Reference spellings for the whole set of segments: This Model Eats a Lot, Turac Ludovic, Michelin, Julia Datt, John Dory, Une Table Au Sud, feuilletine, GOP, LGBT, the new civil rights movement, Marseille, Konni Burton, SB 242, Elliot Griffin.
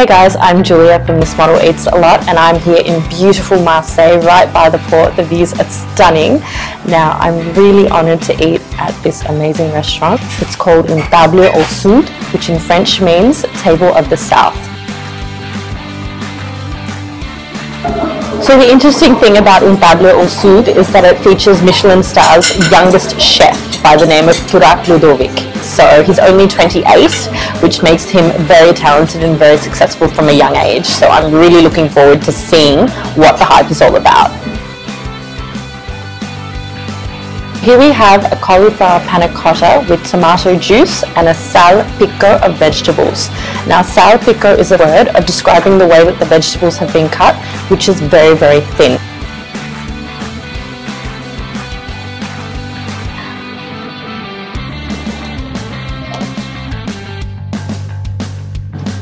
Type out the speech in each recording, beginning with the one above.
Hey guys, I'm Julia from This Model Eats a Lot and I'm here in beautiful Marseille right by the port. The views are stunning. Now I'm really honoured to eat at this amazing restaurant. It's called Une Table Au Sud, which in French means Table of the South. So the interesting thing about Une Table Au Sud is that it features Michelin star's youngest chef by the name of Turac Ludovic. So he's only 28, which makes him very talented and very successful from a young age. So I'm really looking forward to seeing what the hype is all about. Here we have a cauliflower panna cotta with tomato juice and a sal pico of vegetables. Now sal pico is a word of describing the way that the vegetables have been cut, which is very, very thin.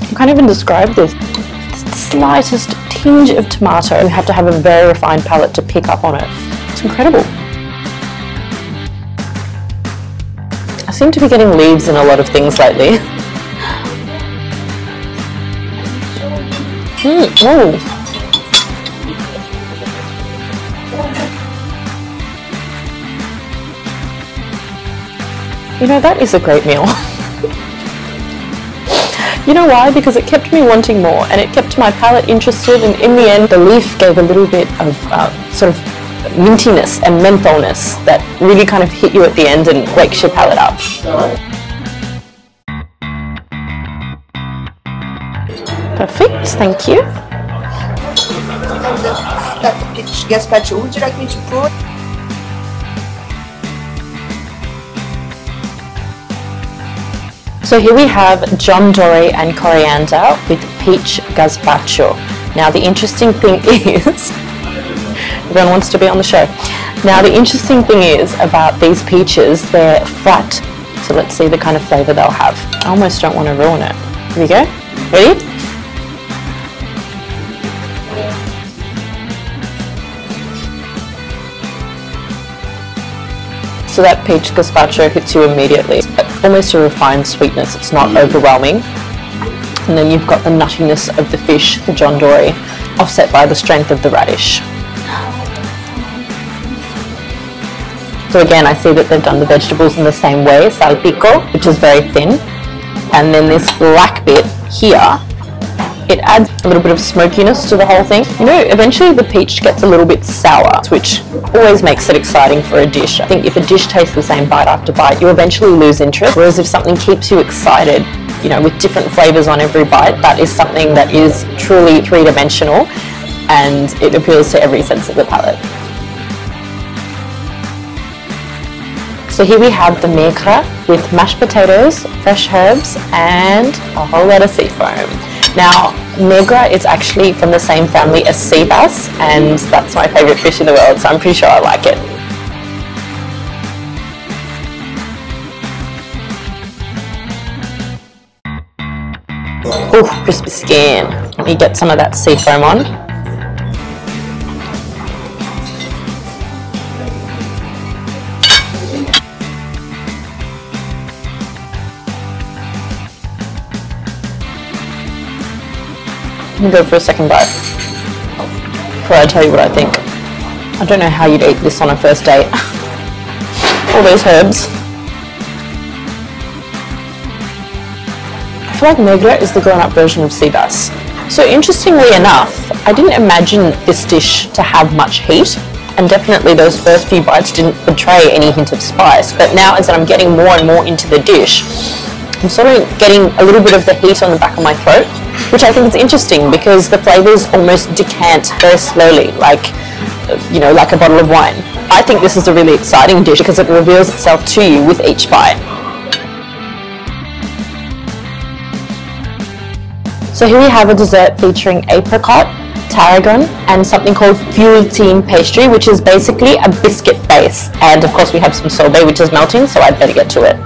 I can't even describe this. The slightest tinge of tomato, you have to have a very refined palate to pick up on it. It's incredible. I seem to be getting leaves in a lot of things lately. You know, that is a great meal. You know why? Because it kept me wanting more and it kept my palate interested, and in the end the leaf gave a little bit of sort of mintiness and mentholness that really kind of hit you at the end and wakes your palate up. Perfect, thank you. Gazpacho, would you like me to pour? So here we have John Dory and coriander with peach gazpacho. Now the interesting thing is, everyone wants to be on the show. Now the interesting thing is about these peaches, they're flat. So let's see the kind of flavour they'll have. I almost don't want to ruin it. Here we go. Ready? So that peach gazpacho hits you immediately. Almost a refined sweetness, it's not overwhelming. And then you've got the nuttiness of the fish, the John Dory, offset by the strength of the radish. So again, I see that they've done the vegetables in the same way, sal pico, which is very thin. And then this black bit here, it adds a little bit of smokiness to the whole thing. You know, eventually the peach gets a little bit sour, which always makes it exciting for a dish. I think if a dish tastes the same bite after bite, you eventually lose interest. Whereas if something keeps you excited, you know, with different flavours on every bite, that is something that is truly three-dimensional and it appeals to every sense of the palate. So here we have the meikra with mashed potatoes, fresh herbs and a whole lot of sea foam. Now, meikra is actually from the same family as sea bass, and that's my favourite fish in the world, so I'm pretty sure I like it. Ooh, crispy skin. Let me get some of that sea foam on. I'm going to go for a second bite before I tell you what I think. I don't know how you'd eat this on a first date. All those herbs. I feel like meikra is the grown-up version of sea bass. So interestingly enough, I didn't imagine this dish to have much heat, and definitely those first few bites didn't betray any hint of spice, but now as I'm getting more and more into the dish, I'm sort of getting a little bit of the heat on the back of my throat, which I think is interesting because the flavours almost decant very slowly, like, you know, like a bottle of wine. I think this is a really exciting dish because it reveals itself to you with each bite. So here we have a dessert featuring apricot, tarragon and something called feuilletine pastry, which is basically a biscuit base, and of course we have some sorbet which is melting, so I'd better get to it.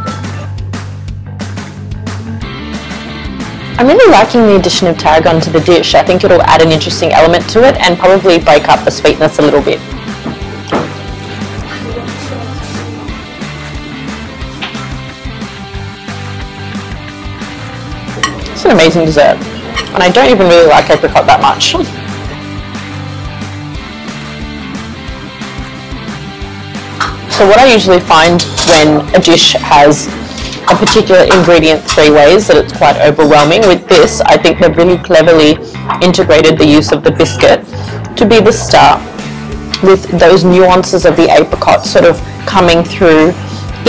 I'm really liking the addition of tarragon to the dish. I think it'll add an interesting element to it and probably break up the sweetness a little bit. It's an amazing dessert. And I don't even really like apricot that much. So what I usually find when a dish has a particular ingredient three ways, that it's quite overwhelming. With this, I think they've really cleverly integrated the use of the biscuit to be the star, with those nuances of the apricot sort of coming through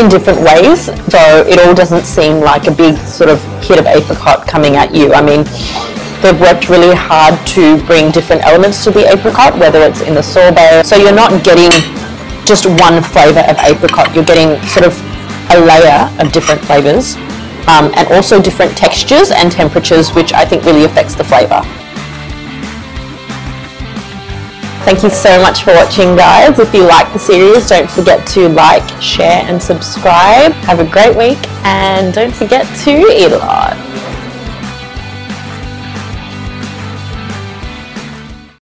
in different ways, though it all doesn't seem like a big sort of hit of apricot coming at you. I mean, they've worked really hard to bring different elements to the apricot, whether it's in the sorbet. So you're not getting just one flavour of apricot, you're getting sort of a layer of different flavours and also different textures and temperatures, which I think really affects the flavour. Thank you so much for watching, guys. If you like the series, don't forget to like, share and subscribe. Have a great week and don't forget to eat a lot.